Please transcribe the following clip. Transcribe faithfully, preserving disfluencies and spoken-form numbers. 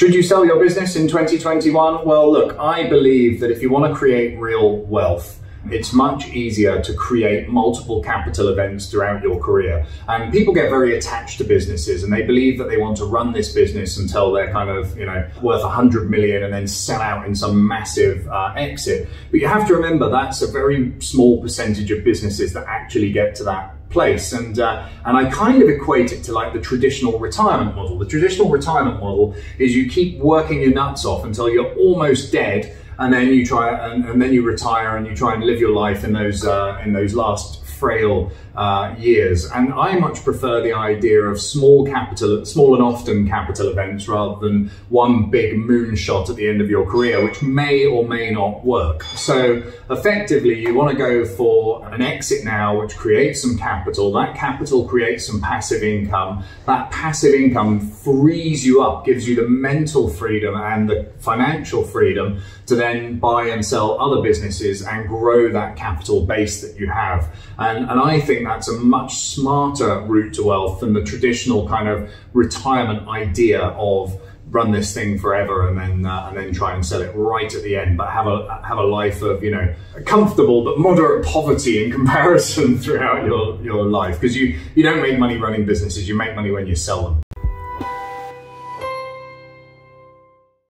Should you sell your business in twenty twenty-one? Well, look, I believe that if you want to create real wealth, it's much easier to create multiple capital events throughout your career. And people get very attached to businesses and they believe that they want to run this business until they're kind of, you know, worth a hundred million and then sell out in some massive uh, exit. But you have to remember that's a very small percentage of businesses that actually get to that place. And uh, and I kind of equate it to like the traditional retirement model. The traditional retirement model is you keep working your nuts off until you're almost dead, and then you try and, and then you retire and you try and live your life in those uh, in those last frail uh, years. And I much prefer the idea of small capital, small and often capital events rather than one big moonshot at the end of your career, which may or may not work. So effectively, you want to go for an exit now, which creates some capital. That capital creates some passive income. That passive income frees you up, gives you the mental freedom and the financial freedom to then buy and sell other businesses and grow that capital base that you have. And, and I think that's a much smarter route to wealth than the traditional kind of retirement idea of run this thing forever and then uh, and then try and sell it right at the end, but have a have a life of, you know, comfortable but moderate poverty in comparison throughout your your life, because you you don't make money running businesses. You make money when you sell them.